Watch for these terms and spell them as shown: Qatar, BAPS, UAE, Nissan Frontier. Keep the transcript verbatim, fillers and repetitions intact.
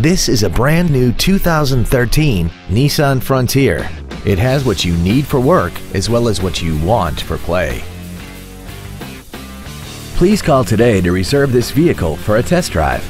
This is a brand new two thousand thirteen Nissan Frontier. It has what you need for work as well as what you want for play. Please call today to reserve this vehicle for a test drive.